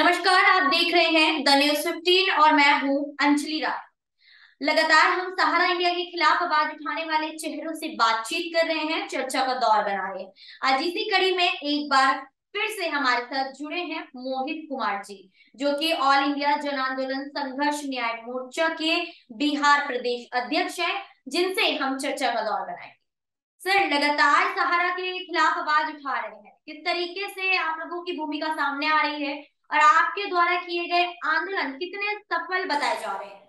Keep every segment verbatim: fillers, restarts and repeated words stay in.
नमस्कार, आप देख रहे हैं द न्यूज़ पंद्रह और मैं हूं अंजलि राठौर। लगातार हम सहारा इंडिया के खिलाफ आवाज उठाने वाले चेहरों से बातचीत कर रहे हैं, चर्चा का दौर बना रहे हैं। आज इसी कड़ी में एक बार फिर से हमारे साथ जुड़े हैं मोहित कुमार जी, जो कि ऑल इंडिया जन आंदोलन संघर्ष न्याय मोर्चा के बिहार प्रदेश अध्यक्ष हैं, जिनसे हम चर्चा का दौर बनाएंगे। सर, लगातार सहारा के खिलाफ आवाज उठा रहे हैं, किस तरीके से आप लोगों की भूमिका सामने आ रही है और आपके द्वारा किए गए आंदोलन कितने सफल बताए जा रहे हैं?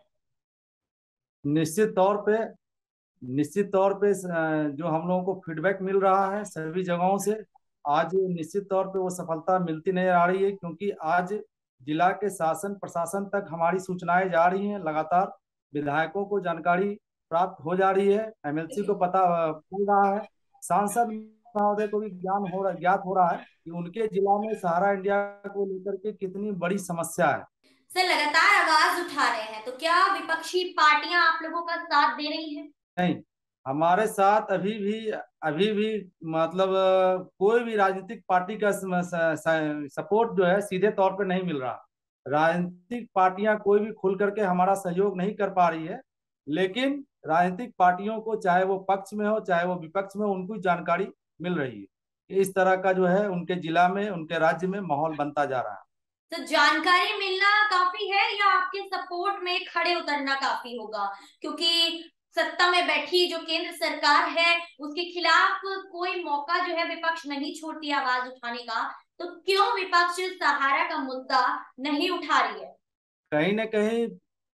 निश्चित तौर पे निश्चित तौर पे जो हम लोगों को फीडबैक मिल रहा है सभी जगहों से, आज निश्चित तौर पे वो सफलता मिलती नजर आ रही है, क्योंकि आज जिला के शासन प्रशासन तक हमारी सूचनाएं जा रही हैं। लगातार विधायकों को जानकारी प्राप्त हो जा रही है, एमएलसी को पता चल रहा है, सांसद महोदय को भी ज्ञान हो रहा ज्ञात हो रहा है कि उनके जिला में सहारा इंडिया को लेकर के कितनी बड़ी समस्या है। सर, लगातार आवाज उठा रहे हैं तो क्या विपक्षी पार्टियां आप लोगों का साथ दे रही हैं? नहीं, हमारे साथ अभी भी अभी भी मतलब कोई भी राजनीतिक पार्टी का सपोर्ट जो है सीधे तौर पर नहीं मिल रहा। राजनीतिक पार्टियां कोई भी खुल करके हमारा सहयोग नहीं कर पा रही है, लेकिन राजनीतिक पार्टियों को, चाहे वो पक्ष में हो चाहे वो विपक्ष में, उनको जानकारी मिल रही है। इस तरह का जो है उनके जिला में, उनके राज्य में माहौल बनता जा रहा है। तो जानकारी मिलना काफी है या आपके सपोर्ट में खड़े उतरना काफी होगा, क्योंकि सत्ता में बैठी जो केंद्र सरकार है उसके खिलाफ कोई मौका जो है विपक्ष नहीं छोड़ती आवाज उठाने का, तो क्यों विपक्ष सहारा का मुद्दा नहीं उठा रही है? कहीं ना कहीं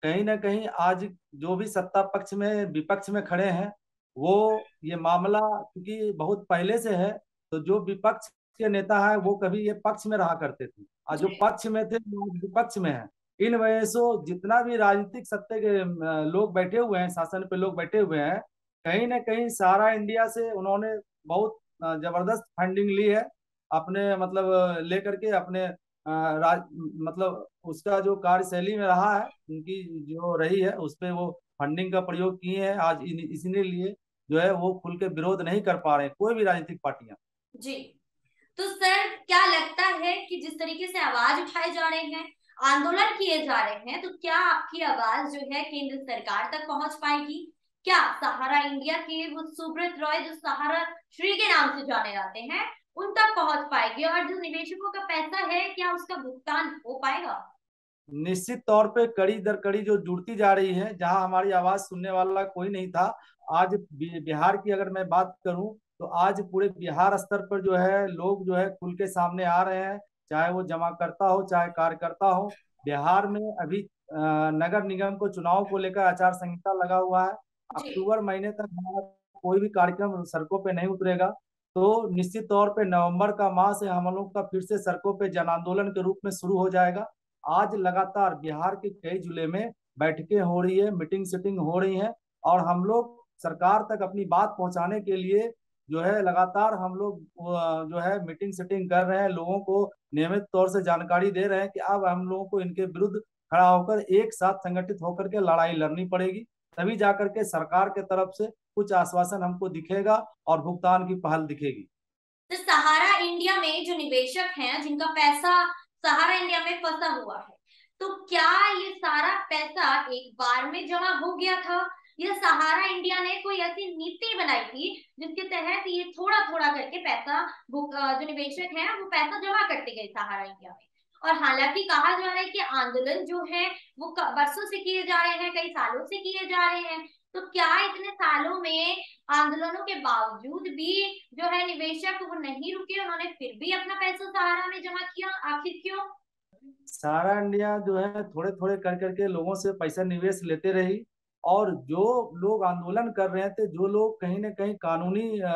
कहीं ना कहीं आज जो भी सत्ता पक्ष में विपक्ष में खड़े हैं, वो ये मामला क्योंकि बहुत पहले से है, तो जो विपक्ष के नेता है वो कभी ये पक्ष में रहा करते थे, आज जो पक्ष में थे वो विपक्ष में है। इन वजह से जितना भी राजनीतिक सत्ते के लोग बैठे हुए हैं, शासन पे लोग बैठे हुए हैं, कहीं ना कहीं सहारा इंडिया से उन्होंने बहुत जबरदस्त फंडिंग ली है अपने मतलब लेकर के, अपने राज मतलब उसका जो कार्यशैली में रहा है, उनकी जो रही है उस पर वो फंडिंग का प्रयोग किए हैं। आज इसीलिए जो है वो खुल के विरोध नहीं कर पा रहे हैं कोई भी राजनीतिक पार्टियां। जी, तो सर क्या लगता है कि जिस तरीके से आवाज उठाए जा रहे हैं, आंदोलन किए जा रहे हैं, तो क्या आपकी आवाज जो है केंद्र सरकार तक पहुंच पाएगी? क्या सहारा इंडिया के वो सुब्रत रॉय जो सहारा श्री के नाम से जाने जाते हैं, उन तक पहुंच पाएगी? और जो निवेशकों का पैसा है, क्या उसका भुगतान हो पाएगा? निश्चित तौर पे कड़ी दर कड़ी जो जुड़ती जा रही है, जहां हमारी आवाज सुनने वाला कोई नहीं था। आज बिहार की अगर मैं बात करूं तो आज पूरे बिहार स्तर पर जो है लोग जो है खुल के सामने आ रहे हैं, चाहे वो जमाकर्ता हो चाहे कार्यकर्ता हो। बिहार में अभी नगर निगम को चुनाव को लेकर आचार संहिता लगा हुआ है, अक्टूबर महीने तक हमारा कोई भी कार्यक्रम सड़कों पर नहीं उतरेगा। तो निश्चित तौर पर नवम्बर का माह से हम लोग का फिर से सड़कों पर जन आंदोलन के रूप में शुरू हो जाएगा। आज लगातार बिहार के कई जिले में बैठकें हो रही है, मीटिंग सेटिंग हो रही है, और हम लोग सरकार तक अपनी बात पहुंचाने के लिए जो है लगातार हम लोग जो है मीटिंग सेटिंग कर रहे हैं, लोगों को नियमित तौर से जानकारी दे रहे हैं कि अब हम लोगों को इनके विरुद्ध खड़ा होकर, एक साथ संगठित होकर के लड़ाई लड़नी पड़ेगी, तभी जाकर के सरकार के तरफ से कुछ आश्वासन हमको दिखेगा और भुगतान की पहल दिखेगी। तो सहारा इंडिया में जो निवेशक है, जिनका पैसा सहारा इंडिया में फंसा हुआ है, तो क्या ये सारा पैसा एक बार में जमा हो गया था या सहारा इंडिया ने कोई ऐसी नीति बनाई थी जिसके तहत ये थोड़ा थोड़ा करके पैसा, जो निवेशक हैं वो पैसा जमा करते गए सहारा इंडिया में? और हालांकि कहा जा रहा है कि आंदोलन जो है वो वर्षों से किए जा रहे हैं, कई सालों से किए जा रहे हैं, तो क्या इतने सालों में आंदोलनों के बावजूद भी जो है निवेशक वो नहीं रुके, उन्होंने फिर भी अपना पैसा सहारा में जमा किया? आखिर क्यों? सहारा इंडिया जो है थोड़े थोड़े कर करके लोगों से पैसा निवेश लेते रही, और जो लोग आंदोलन कर रहे थे, जो लोग कहीं ना कहीं कानूनी आ,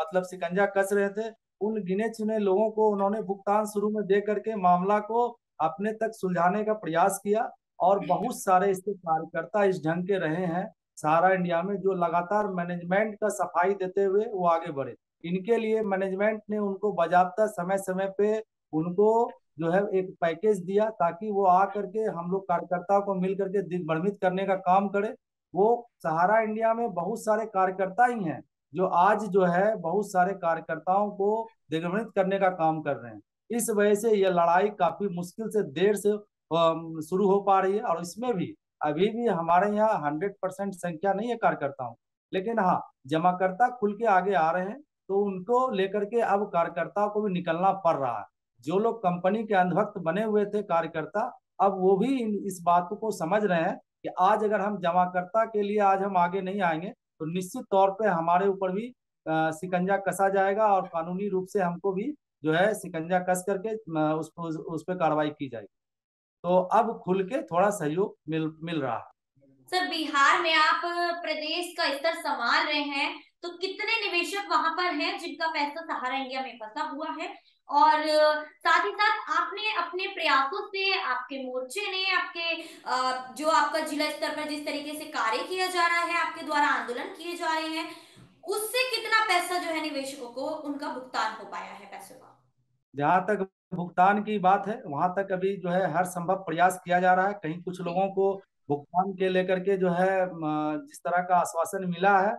मतलब शिकंजा कस रहे थे, उन गिने चुने लोगों को उन्होंने भुगतान शुरू में दे करके मामला को अपने तक सुलझाने का प्रयास किया। और बहुत सारे इसके कार्यकर्ता इस ढंग के रहे हैं सहारा इंडिया में, जो लगातार मैनेजमेंट का सफाई देते हुए वो आगे बढ़े। इनके लिए मैनेजमेंट ने उनको बाजाबता समय समय पे उनको जो है एक पैकेज दिया, ताकि वो आ करके हम लोग कार्यकर्ताओं को मिल करके दिग्भ्रमित करने का काम करे। वो सहारा इंडिया में बहुत सारे कार्यकर्ता ही हैं जो आज जो है बहुत सारे कार्यकर्ताओं को दिग्भ्रमित करने का काम कर रहे हैं। इस वजह से यह लड़ाई काफी मुश्किल से देर से शुरू हो पा रही है। और इसमें भी अभी भी हमारे यहाँ हंड्रेड परसेंट संख्या नहीं है कार्यकर्ताओं, लेकिन हाँ जमाकर्ता खुल के आगे आ रहे हैं, तो उनको लेकर के अब कार्यकर्ताओं को भी निकलना पड़ रहा है। जो लोग कंपनी के अंधभक्त बने हुए थे कार्यकर्ता, अब वो भी इस बात को समझ रहे हैं कि आज अगर हम जमाकर्ता के लिए आज हम आगे नहीं आएंगे तो निश्चित तौर पे हमारे ऊपर भी शिकंजा कसा जाएगा और कानूनी रूप से हमको भी जो है शिकंजा कस करके उस पर उस पर कार्रवाई की जाएगी। तो अब खुल के थोड़ा सहयोग मिल मिल रहा है। सर, बिहार में आप प्रदेश का स्तर संभाल रहे हैं, तो कितने निवेशक वहां पर हैं जिनका पैसा सहारा इंडिया में फंसा हुआ है? और साथ ही साथ आपने अपने प्रयासों से, आपके मोर्चे ने, आपके जो आपका जिला स्तर पर जिस तरीके से कार्य किया जा रहा है, आपके द्वारा आंदोलन किए जा रहे हैं, उससे कितना पैसा जो है निवेशकों को उनका भुगतान हो पाया है पैसों का? जहाँ तक भुगतान की बात है, वहां तक अभी जो है हर संभव प्रयास किया जा रहा है। कहीं कुछ लोगों को भुगतान के लेकर के जो है जिस तरह का आश्वासन मिला है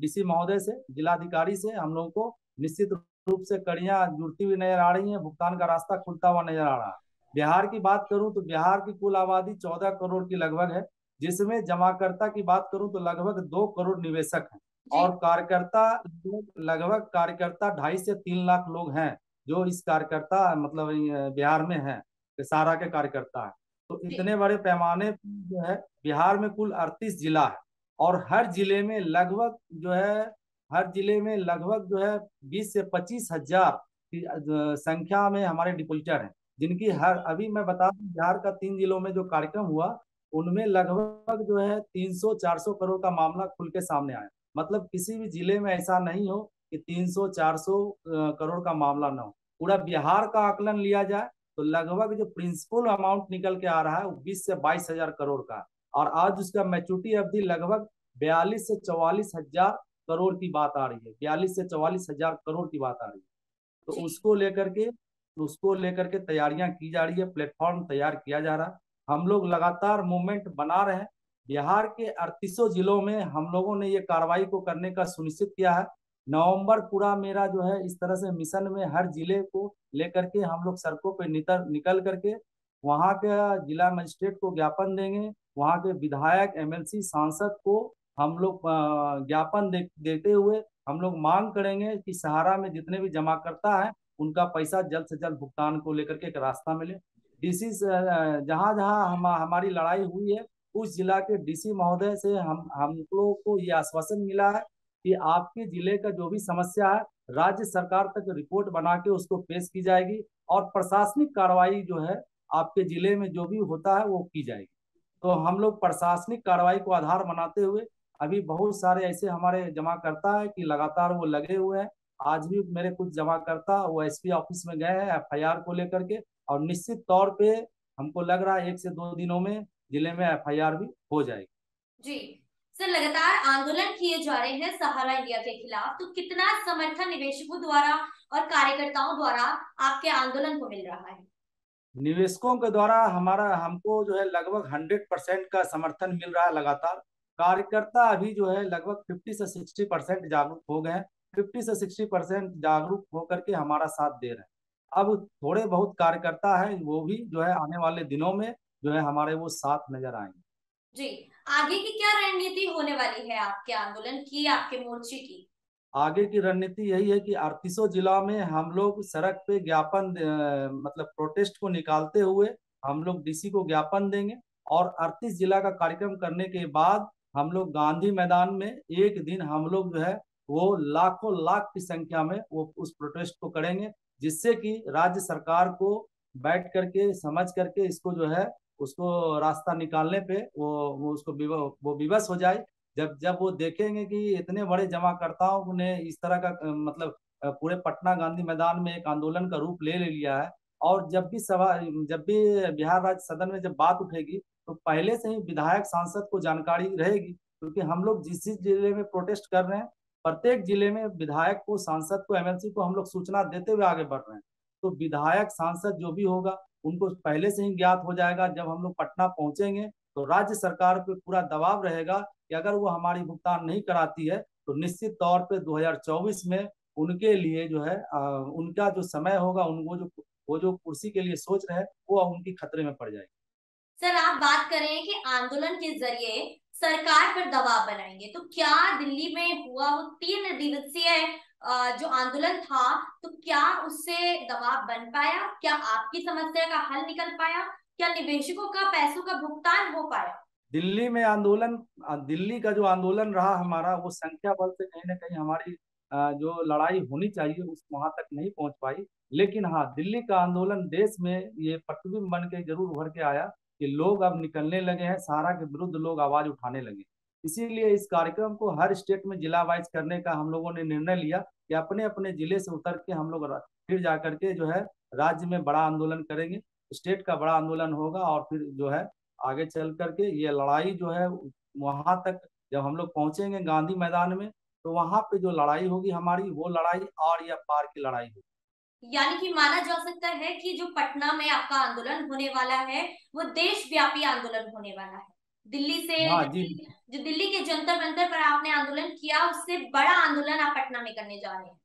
डीसी महोदय से, जिलाधिकारी से, हम लोगों को निश्चित रूप से कड़ियां जुड़ती हुई नजर आ रही हैं, भुगतान का रास्ता खुलता हुआ नजर आ रहा है। बिहार की बात करूं तो बिहार की कुल आबादी चौदह करोड़ की लगभग है, जिसमें जमाकर्ता की बात करूं तो लगभग दो करोड़ निवेशक हैं और कार्यकर्ता लगभग कार्यकर्ता ढाई से तीन लाख लोग हैं जो इस कार्यकर्ता मतलब बिहार में है, सहारा के कार्यकर्ता है। तो इतने बड़े पैमाने पर जो है बिहार में कुल अड़तीस जिला है और हर जिले में लगभग जो है हर जिले में लगभग जो है बीस से पच्चीस हजार की संख्या में हमारे डिपोजिटर हैं, जिनकी हर अभी मैं बता दूं बिहार का तीन जिलों में जो कार्यक्रम हुआ उनमें लगभग जो है तीन सौ चार सौ करोड़ का मामला खुल के सामने आया। मतलब किसी भी जिले में ऐसा नहीं हो कि तीन सौ चार सौ करोड़ का मामला ना हो। पूरा बिहार का आकलन लिया जाए तो लगभग जो प्रिंसिपल अमाउंट निकल के आ रहा है वो बीस से बाईस हजार करोड़ का, और आज उसका मैच्योरिटी अवधि लगभग बयालीस से चौवालीस हजार करोड़ की बात आ रही है, बयालीस से चौवालीस हजार करोड़ की बात आ रही है। तो उसको लेकर के उसको लेकर के तैयारियां की जा रही है, प्लेटफॉर्म तैयार किया जा रहा है। हम लोग लगातार मूवमेंट बना रहे हैं। बिहार के अड़तीसों जिलों में हम लोगों ने ये कार्रवाई को करने का सुनिश्चित किया है। नवंबर पूरा मेरा जो है इस तरह से मिशन में हर जिले को लेकर के हम लोग सड़कों पर नितर निकल करके वहाँ के जिला मजिस्ट्रेट को ज्ञापन देंगे, वहाँ के विधायक, एमएलसी, सांसद को हम लोग ज्ञापन दे, देते हुए हम लोग मांग करेंगे कि सहारा में जितने भी जमाकर्ता हैं उनका पैसा जल्द से जल्द भुगतान को लेकर के एक रास्ता मिले। डीसी जहाँ जहाँ हम हमारी लड़ाई हुई है उस जिला के डीसी महोदय से हम हम लोगों को ये आश्वासन मिला है कि आपके जिले का जो भी समस्या है राज्य सरकार तक रिपोर्ट बना के उसको पेश की जाएगी और प्रशासनिक कार्रवाई जो है आपके जिले में जो भी होता है वो की जाएगी। तो हम लोग प्रशासनिक कार्रवाई को आधार बनाते हुए अभी बहुत सारे ऐसे हमारे जमाकर्ता है कि लगातार वो लगे हुए हैं। आज भी मेरे कुछ जमाकर्ता वो एसपी ऑफिस में गए हैं एफआईआर को लेकर के, और निश्चित तौर पे हमको लग रहा है एक से दो दिनों में जिले में एफआईआर भी हो जाएगी। जी सर, लगातार आंदोलन किए जा रहे हैं सहारा इंडिया के खिलाफ, तो कितना समर्थन निवेशकों द्वारा और कार्यकर्ताओं द्वारा आपके आंदोलन को मिल रहा है? निवेशकों के द्वारा हमारा हमको जो है लगभग हंड्रेड परसेंट का समर्थन मिल रहा है लगातार। कार्यकर्ता अभी जो है लगभग फिफ्टी से सिक्सटी परसेंट जागरूक हो गए हैं, फिफ्टी से सिक्सटी परसेंट जागरूक होकर के हमारा साथ दे रहे हैं। अब थोड़े बहुत कार्यकर्ता है वो भी जो है आने वाले दिनों में जो है हमारे वो साथ नजर आएंगे। जी, आगे की क्या रणनीति होने वाली है आपके आंदोलन की, आपके मोर्चे की? आगे की रणनीति यही है कि अड़तीसों जिला में हम लोग सड़क पे ज्ञापन मतलब प्रोटेस्ट को निकालते हुए हम लोग डीसी को ज्ञापन देंगे और अड़तीस जिला का कार्यक्रम करने के बाद हम लोग गांधी मैदान में एक दिन हम लोग जो है वो लाखों लाख की संख्या में वो उस प्रोटेस्ट को करेंगे, जिससे कि राज्य सरकार को बैठ करके समझ करके इसको जो है उसको रास्ता निकालने पे वो वो उसको बिव, वो विवश हो जाए। जब जब वो देखेंगे कि इतने बड़े जमाकर्ताओं ने इस तरह का मतलब पूरे पटना गांधी मैदान में एक आंदोलन का रूप ले ले लिया है, और जब भी सभा जब भी बिहार राज्य सदन में जब बात उठेगी तो पहले से ही विधायक सांसद को जानकारी रहेगी, क्योंकि हम लोग जिस जिस जिले में प्रोटेस्ट कर रहे हैं प्रत्येक जिले में विधायक को, सांसद को, एमएलसी को हम लोग सूचना देते हुए आगे बढ़ रहे हैं। तो विधायक सांसद जो भी होगा उनको पहले से ही ज्ञात हो जाएगा। जब हम लोग पटना पहुंचेंगे तो राज्य सरकार पे पूरा दबाव रहेगा कि अगर वो हमारी भुगतान नहीं कराती है तो निश्चित तौर पे दो हज़ार चौबीस में उनके लिए जो है आ, उनका जो समय होगा, उनको जो वो जो कुर्सी के लिए सोच रहे हैं वो उनकी खतरे में पड़ जाएगी। सर, आप बात कर रहे हैं कि आंदोलन के जरिए सरकार पर दबाव बनाएंगे, तो क्या दिल्ली में हुआ वो तीन दिवसीय जो आंदोलन था, तो क्या उससे दबाव बन पाया? क्या आपकी समस्या का हल निकल पाया? क्या निवेशकों का पैसों का भुगतान हो पाया? दिल्ली में आंदोलन, दिल्ली का जो आंदोलन रहा हमारा, वो संख्या बल से कहीं ना कहीं हमारी जो लड़ाई होनी चाहिए उस वहां तक नहीं पहुंच पाई। लेकिन हाँ, दिल्ली का आंदोलन देश में ये प्रतिबिंब बन के जरूर उभर के आया कि लोग अब निकलने लगे हैं, सहारा के विरुद्ध लोग आवाज उठाने लगे। इसीलिए इस कार्यक्रम को हर स्टेट में जिला वाइज करने का हम लोगों ने निर्णय लिया कि अपने अपने जिले से उतर के हम लोग फिर जा करके जो है राज्य में बड़ा आंदोलन करेंगे, स्टेट का बड़ा आंदोलन होगा। और फिर जो है आगे चल करके ये लड़ाई जो है वहां तक जब हम लोग पहुंचेंगे गांधी मैदान में, तो वहां पे जो लड़ाई होगी हमारी, वो लड़ाई और या पार की लड़ाई होगी। यानी कि माना जा सकता है कि जो पटना में आपका आंदोलन होने वाला है वो देशव्यापी आंदोलन होने वाला है। दिल्ली से जो दिल्ली के जंतर मंतर पर आपने आंदोलन किया, उससे बड़ा आंदोलन आप पटना में करने जा रहे हैं।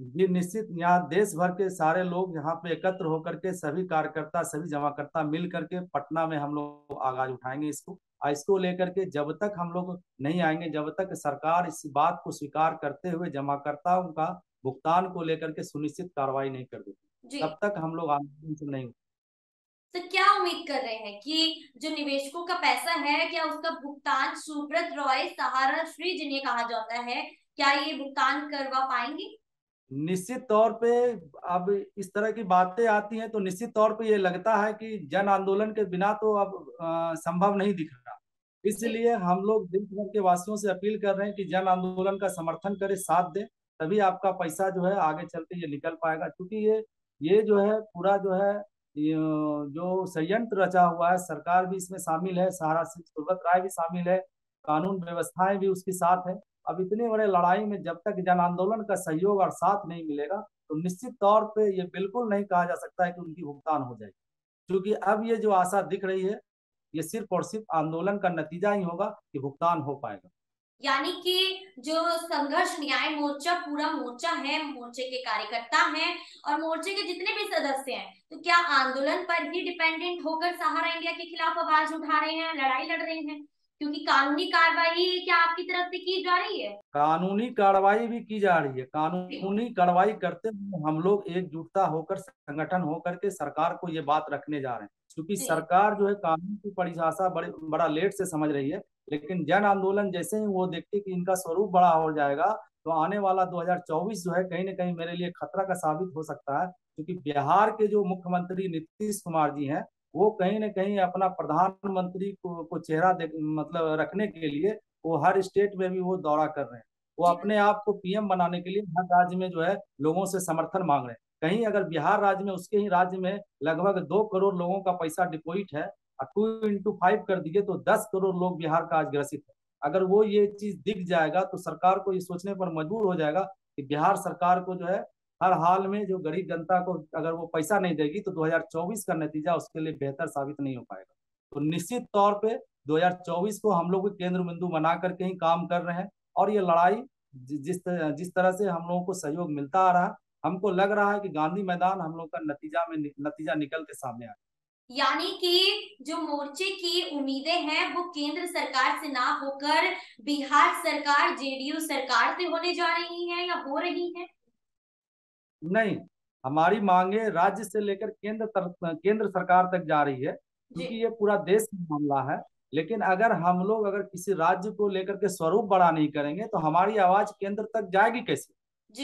जी निश्चित, यहाँ देश भर के सारे लोग यहाँ पे एकत्र होकर के सभी कार्यकर्ता, सभी जमाकर्ता मिल करके पटना में हम लोग आवाज उठाएंगे। इसको इसको लेकर के जब तक हम लोग नहीं आएंगे, जब तक सरकार इस बात को स्वीकार करते हुए जमाकर्ताओं का भुगतान को लेकर के सुनिश्चित कार्रवाई नहीं कर देती, तब तक हम लोग आंदोलन से नहीं। तो क्या उम्मीद कर रहे हैं कि जो निवेशकों का पैसा है, क्या उसका भुगतान सुब्रत रॉय, सहारा श्री जिन्हें कहा जाता है, क्या ये भुगतान करवा पाएंगे? निश्चित तौर पे अब इस तरह की बातें आती हैं तो निश्चित तौर पे ये लगता है कि जन आंदोलन के बिना तो अब आ, संभव नहीं दिख रहा। इसलिए हम लोग देश भर के वासियों से अपील कर रहे हैं कि जन आंदोलन का समर्थन करें, साथ दें, तभी आपका पैसा जो है आगे चल के ये निकल पाएगा। क्योंकि ये ये जो है पूरा जो है जो संयंत्र रचा हुआ है, सरकार भी इसमें शामिल है, सहारा श्री सुब्रत रॉय भी शामिल है, कानून व्यवस्थाएं भी उसके साथ है। अब इतने बड़े लड़ाई में जब तक जन आंदोलन का सहयोग और साथ नहीं मिलेगा तो निश्चित तौर पे ये बिल्कुल नहीं कहा जा सकता है कि उनकी भुगतान हो जाएगी, क्योंकि अब ये जो आशा दिख रही है ये सिर्फ और सिर्फ आंदोलन का नतीजा ही होगा कि भुगतान हो पाएगा। यानी कि जो संघर्ष न्याय मोर्चा पूरा मोर्चा है, मोर्चे के कार्यकर्ता हैं और मोर्चे के जितने भी सदस्य हैं, तो क्या आंदोलन पर ही डिपेंडेंट होकर सहारा इंडिया के खिलाफ आवाज उठा रहे हैं, लड़ाई लड़ रहे हैं? क्योंकि कानूनी कार्रवाई क्या आपकी तरफ से की जा रही है? कानूनी कार्रवाई भी की जा रही है। कानूनी कार्रवाई करते हुए हम लोग एकजुटता होकर, संगठन होकर के सरकार को ये बात रखने जा रहे हैं, क्योंकि सरकार जो है कानून की परिभाषा बड़े बड़ा लेट से समझ रही है। लेकिन जन आंदोलन जैसे ही वो देखते कि इनका स्वरूप बड़ा हो जाएगा तो आने वाला दो हज़ार चौबीस जो है कहीं ना कहीं मेरे लिए खतरा का साबित हो सकता है, क्योंकि बिहार के जो मुख्यमंत्री नीतीश कुमार जी हैं वो कहीं ना कहीं अपना प्रधानमंत्री को, को चेहरा दे, मतलब रखने के लिए वो हर स्टेट में भी वो दौरा कर रहे हैं। वो अपने आप को पीएम बनाने के लिए हर राज्य में जो है लोगों से समर्थन मांग रहे हैं। कहीं अगर बिहार राज्य में, उसके ही राज्य में लगभग दो करोड़ लोगों का पैसा डिपोजिट है, टू इंटू फाइव कर दिए तो दस करोड़ लोग बिहार का आज ग्रसित है। अगर वो ये चीज दिख जाएगा तो सरकार को ये सोचने पर मजबूर हो जाएगा कि बिहार सरकार को जो है हर हाल में जो गरीब जनता को अगर वो पैसा नहीं देगी तो दो हज़ार चौबीस का नतीजा उसके लिए बेहतर साबित नहीं हो पाएगा। तो निश्चित तौर पे दो हज़ार चौबीस को हम लोग केंद्र बिंदु बना करके ही काम कर रहे हैं और ये लड़ाई जिस जिस तरह से हम लोगों को सहयोग मिलता आ रहा है, हमको लग रहा है कि गांधी मैदान हम लोग का नतीजा में नतीजा निकल के सामने आएगा। यानी कि जो मोर्चे की उम्मीदें हैं वो केंद्र सरकार से ना होकर बिहार सरकार, जेडीयू सरकार से होने जा रही हैं या हो रही हैं? नहीं, हमारी मांगे राज्य से लेकर केंद्र केंद्र सरकार तक जा रही है, क्योंकि ये पूरा देश का मामला है। लेकिन अगर हम लोग अगर किसी राज्य को लेकर के स्वरूप बड़ा नहीं करेंगे तो हमारी आवाज केंद्र तक जाएगी कैसे?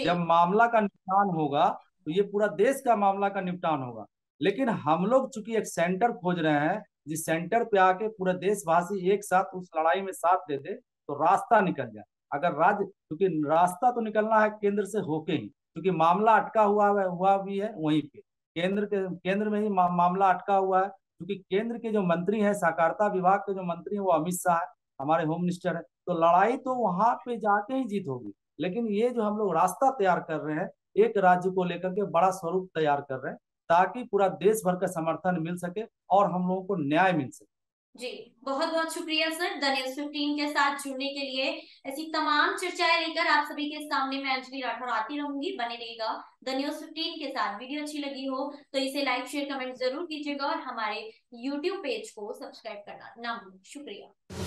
जब मामला का निपटान होगा तो ये पूरा देश का मामला का निपटान होगा। लेकिन हम लोग चूंकि एक सेंटर खोज रहे हैं जिस सेंटर पे आके पूरा देशवासी एक साथ उस लड़ाई में साथ दे दे तो रास्ता निकल जाए। अगर राज्य, क्योंकि रास्ता तो निकलना है केंद्र से होके ही, क्योंकि मामला अटका हुआ हुआ भी है वहीं पे, केंद्र के केंद्र में ही मा, मामला अटका हुआ है। क्योंकि केंद्र के जो मंत्री हैं, सहकारिता विभाग के जो मंत्री हैं वो अमित शाह है, हमारे होम मिनिस्टर है, तो लड़ाई तो वहां पे जाके ही जीत होगी। लेकिन ये जो हम लोग रास्ता तैयार कर रहे हैं, एक राज्य को लेकर के बड़ा स्वरूप तैयार कर रहे हैं ताकि पूरा देश भर का समर्थन मिल सके और हम लोगों को न्याय मिल सके। जी बहुत बहुत शुक्रिया सर, द न्यूज़ पंद्रह के साथ जुड़ने के लिए। ऐसी तमाम चर्चाएं लेकर आप सभी के सामने मैं अंजलि राठौर आती रहूंगी, बने रहिएगा द न्यूज़ पंद्रह के साथ। वीडियो अच्छी लगी हो तो इसे लाइक शेयर कमेंट जरूर कीजिएगा और हमारे यूट्यूब पेज को सब्सक्राइब करना ना भूलें। शुक्रिया।